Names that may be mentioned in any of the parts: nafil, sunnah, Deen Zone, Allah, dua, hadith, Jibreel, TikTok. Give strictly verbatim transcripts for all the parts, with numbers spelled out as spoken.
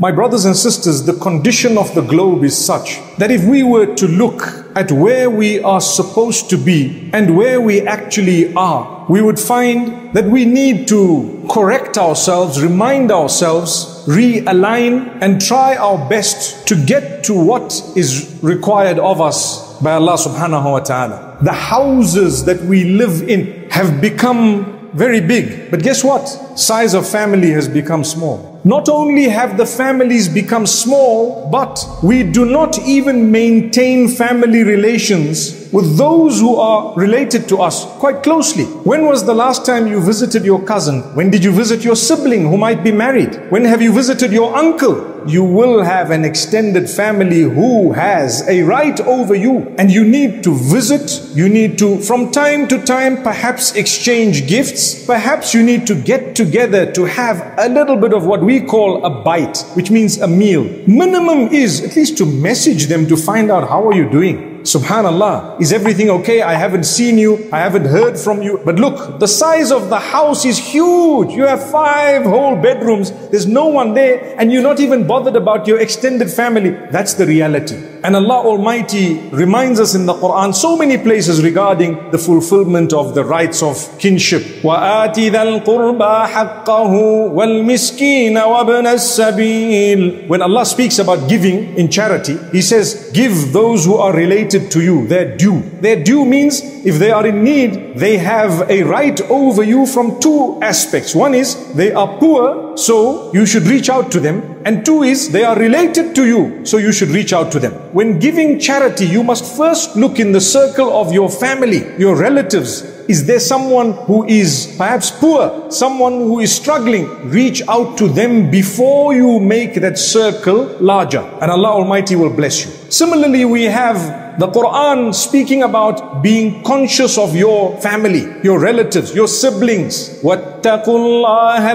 My brothers and sisters, the condition of the globe is such that if we were to look at where we are supposed to be and where we actually are, we would find that we need to correct ourselves, remind ourselves, realign, and try our best to get to what is required of us by Allah subhanahu wa ta'ala. The houses that we live in have become very big, but guess what? Size of family has become small. Not only have the families become small, but we do not even maintain family relations with those who are related to us quite closely. When was the last time you visited your cousin? When did you visit your sibling who might be married? When have you visited your uncle? You will have an extended family who has a right over you, and you need to visit, you need to from time to time perhaps exchange gifts, perhaps you need to get together to have a little bit of what we call a bite, which means a meal. Minimum is at least to message them to find out how are you doing. Subhanallah, is everything okay? I haven't seen you, I haven't heard from you. But look, the size of the house is huge. You have five whole bedrooms, there's no one there, and you're not even bothered about your extended family. That's the reality. And Allah Almighty reminds us in the Quran so many places regarding the fulfillment of the rights of kinship. وَآتِ ذَا الْقُرْبَى حَقَّهُ وَالْمِسْكِينَ وَابْنَ السَّبِيلِ. When Allah speaks about giving in charity, He says, give those who are related to you their due. Their due means if they are in need, they have a right over you from two aspects. One is they are poor, so you should reach out to them. And two is they are related to you, so you should reach out to them. When giving charity, you must first look in the circle of your family, your relatives. Is there someone who is perhaps poor, someone who is struggling? Reach out to them before you make that circle larger, and Allah Almighty will bless you. Similarly, we have the Quran speaking about being conscious of your family, your relatives, your siblings. وَاتَّقُوا اللَّهَ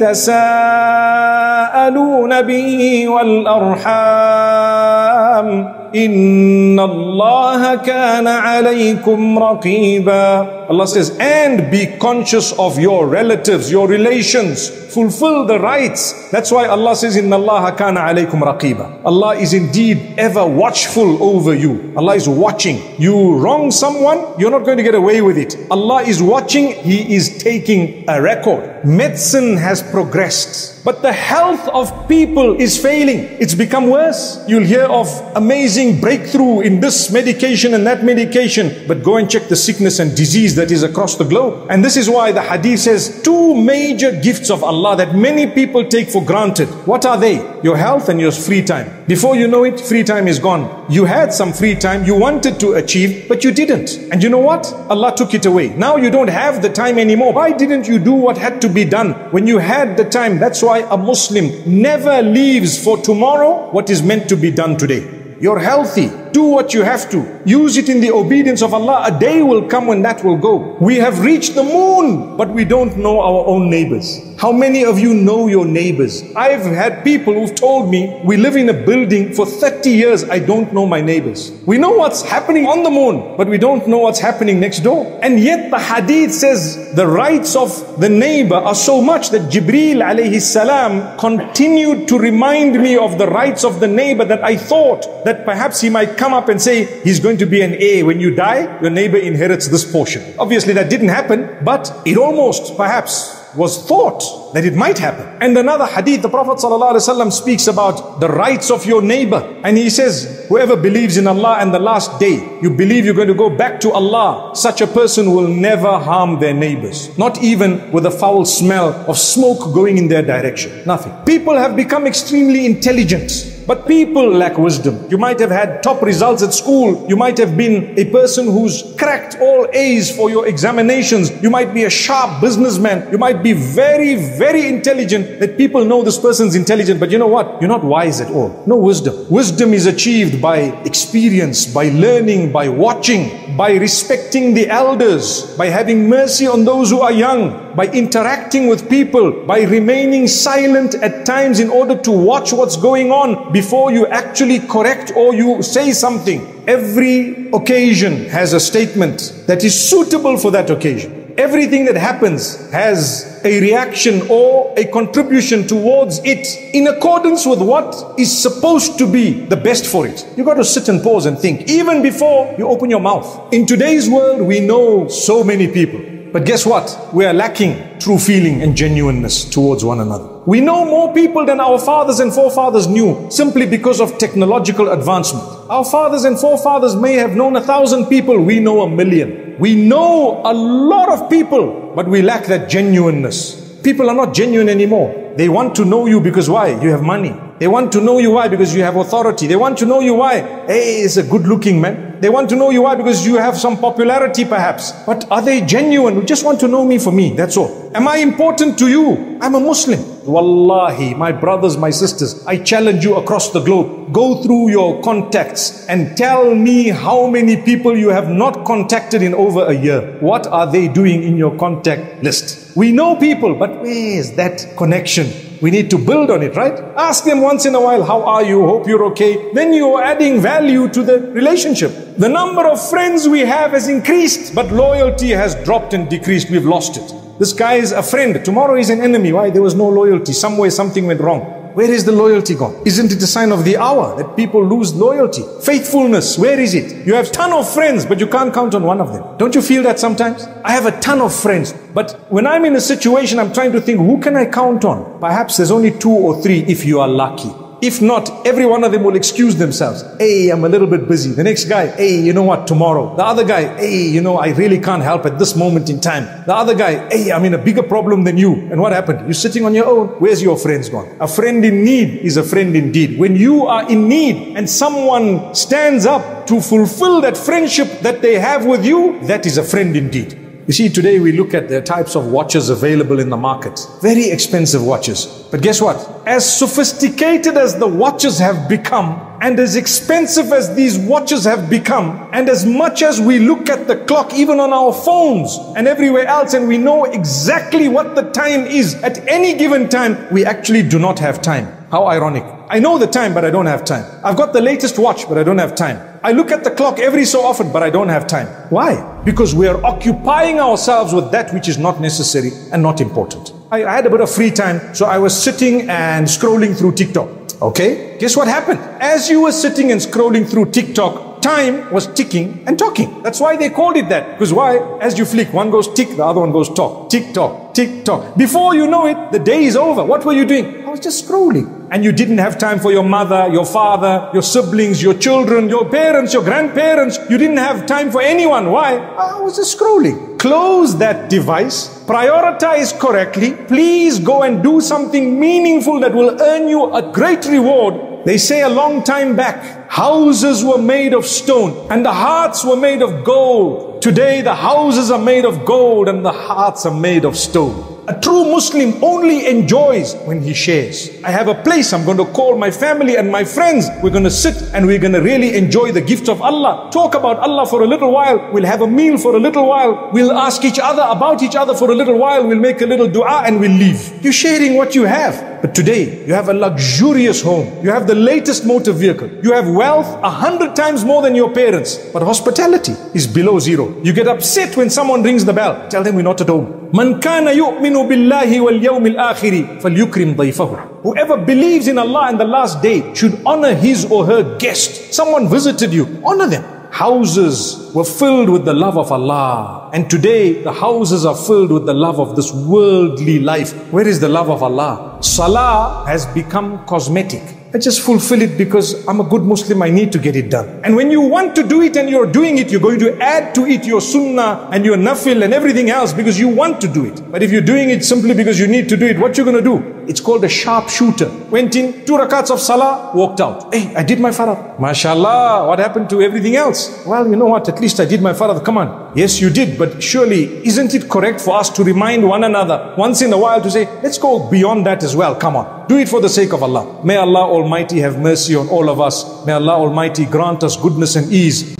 الَّذِي تَسَاءَلُونَ بِهِ وَالْأَرْحَامِ إِنَّ اللَّهَ كَانَ عَلَيْكُمْ رَقِيبًا. Allah says, and be conscious of your relatives, your relations. Fulfill the rights. That's why Allah says, إِنَّ اللَّهَ كَانَ عَلَيْكُمْ رَقِيبًا. Allah is indeed ever watchful over you. Allah is watching. You wrong someone, you're not going to get away with it. Allah is watching, He is taking a record. Medicine has progressed, but the health of people is failing. It's become worse. You'll hear of amazing breakthrough in this medication and that medication, but go and check the sickness and disease that is across the globe. And this is why the hadith says two major gifts of Allah that many people take for granted. What are they? Your health and your free time. Before you know it, free time is gone. You had some free time you wanted to achieve, but you didn't. And you know what? Allah took it away. Now you don't have the time anymore. Why didn't you do what had to be done when you had the time? That's why a Muslim never leaves for tomorrow what is meant to be done today. You're healthy. Do what you have to. Use it in the obedience of Allah. A day will come when that will go. We have reached the moon, but we don't know our own neighbors. How many of you know your neighbors? I've had people who've told me, we live in a building for thirty years. I don't know my neighbors. We know what's happening on the moon, but we don't know what's happening next door. And yet the hadith says the rights of the neighbor are so much that Jibreel alayhi salam continued to remind me of the rights of the neighbor, that I thought that that perhaps he might come up and say, he's going to be an heir. When you die, your neighbor inherits this portion. Obviously that didn't happen, but it almost perhaps was thought that it might happen. And another hadith, the Prophet ﷺ speaks about the rights of your neighbor. And he says, whoever believes in Allah and the last day, you believe you're going to go back to Allah, such a person will never harm their neighbors. Not even with a foul smell of smoke going in their direction. Nothing. People have become extremely intelligent, but people lack wisdom. You might have had top results at school. You might have been a person who's cracked all A's for your examinations. You might be a sharp businessman. You might be very, very intelligent, that people know this person's intelligent. But you know what? You're not wise at all. No wisdom. Wisdom is achieved by experience, by learning, by watching, by respecting the elders, by having mercy on those who are young, by interacting with people, by remaining silent at times in order to watch what's going on before you actually correct or you say something. Every occasion has a statement that is suitable for that occasion. everything that happens has a reaction or a contribution towards it in accordance with what is supposed to be the best for it. You got to sit and pause and think, even before you open your mouth. In today's world, we know so many people. But guess what? We are lacking true feeling and genuineness towards one another. We know more people than our fathers and forefathers knew simply because of technological advancement. Our fathers and forefathers may have known a thousand people, we know a million. We know a lot of people, but we lack that genuineness. People are not genuine anymore. They want to know you because why? You have money. They want to know you why? Because you have authority. They want to know you why? Hey, it's a good looking man. They want to know you why? Because you have some popularity perhaps. But are they genuine? You just want to know me for me, that's all. Am I important to you? I'm a Muslim. Wallahi, my brothers, my sisters, I challenge you across the globe. Go through your contacts and tell me how many people you have not contacted in over a year. What are they doing in your contact list? We know people, but where is that connection? We need to build on it, right? Ask them once in a while, how are you? Hope you're okay. Then you're adding value to the relationship. The number of friends we have has increased, but loyalty has dropped and decreased. We've lost it. This guy is a friend. Tomorrow he's an enemy. Why? There was no loyalty. Somewhere something went wrong. Where is the loyalty gone? Isn't it a sign of the hour that people lose loyalty? Faithfulness, where is it? You have a ton of friends, but you can't count on one of them. Don't you feel that sometimes? I have a ton of friends, but when I'm in a situation, I'm trying to think, who can I count on? Perhaps there's only two or three if you are lucky. If not, every one of them will excuse themselves. Hey, I'm a little bit busy. The next guy, hey, you know what, tomorrow. The other guy, hey, you know, I really can't help at this moment in time. The other guy, hey, I'm in a bigger problem than you. And what happened? You're sitting on your own. Where's your friends gone? A friend in need is a friend indeed. When you are in need and someone stands up to fulfill that friendship that they have with you, that is a friend indeed. You see, today we look at the types of watches available in the market. Very expensive watches. But guess what? As sophisticated as the watches have become, and as expensive as these watches have become, and as much as we look at the clock even on our phones and everywhere else, and we know exactly what the time is at any given time, we actually do not have time. How ironic. I know the time, but I don't have time. I've got the latest watch, but I don't have time. I look at the clock every so often, but I don't have time. Why? Because we are occupying ourselves with that which is not necessary and not important. I, I had a bit of free time, so I was sitting and scrolling through TikTok. Okay, guess what happened? As you were sitting and scrolling through TikTok, time was ticking and talking. That's why they called it that. Because why? As you flick, one goes tick, the other one goes talk. Tick, tock, tick, tock. Before you know it, the day is over. What were you doing? I was just scrolling. And you didn't have time for your mother, your father, your siblings, your children, your parents, your grandparents. You didn't have time for anyone. Why? I was just scrolling. Close that device. Prioritize correctly. Please go and do something meaningful that will earn you a great reward. They say a long time back, houses were made of stone and the hearts were made of gold. Today the houses are made of gold and the hearts are made of stone. A true Muslim only enjoys when he shares. I have a place, I'm going to call my family and my friends. We're going to sit and we're going to really enjoy the gift of Allah. Talk about Allah for a little while. We'll have a meal for a little while. We'll ask each other about each other for a little while. We'll make a little dua and we'll leave. You're sharing what you have. But today, you have a luxurious home. You have the latest motor vehicle. You have wealth a hundred times more than your parents. But hospitality is below zero. You get upset when someone rings the bell. Tell them we're not at home. Man kana yu'minu billahi wal yawmil akhiri falyukrim dayfahu. Whoever believes in Allah and the last day should honor his or her guest. Someone visited you. Honor them. Houses were filled with the love of Allah. And today, the houses are filled with the love of this worldly life. Where is the love of Allah? Salah has become cosmetic. I just fulfill it because I'm a good Muslim, I need to get it done. And when you want to do it and you're doing it, you're going to add to it your sunnah and your nafil and everything else because you want to do it. But if you're doing it simply because you need to do it, what you're going to do? It's called a sharpshooter. Went in, two rakats of salah, walked out. Hey, I did my farad. MashaAllah, what happened to everything else? Well, you know what, at least I did my farad, come on. Yes, you did, but surely isn't it correct for us to remind one another once in a while to say, let's go beyond that as well, come on. Do it for the sake of Allah. May Allah Almighty have mercy on all of us. May Allah Almighty grant us goodness and ease.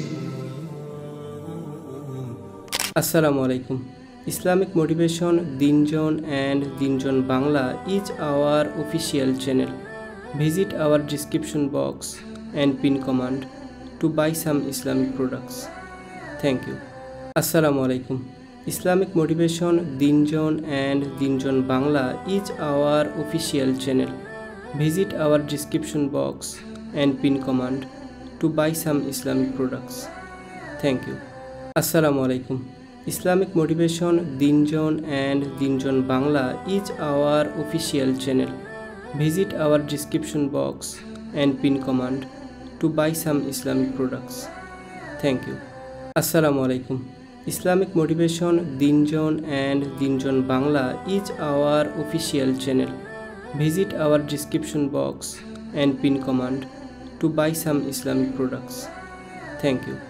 Assalamu alaikum. Islamic Motivation, Deen Zone and Deen Zone Bangla is our official channel. Visit our description box and pin command to buy some Islamic products. Thank you. Assalamu alaikum. Islamic Motivation, Deen Zone and Deen Zone Bangla is our official channel. Visit our description box and pin command to buy some Islamic products. Thank you. Assalamu alaikum. Islamic Motivation, Deen Zone and Deen Zone Bangla is our official channel. Visit our description box and pin command to buy some Islamic products. Thank you. Assalamu alaikum. Islamic Motivation, Deen Zone and Deen Zone Bangla is our official channel. Visit our description box and pin command to buy some Islamic products. Thank you.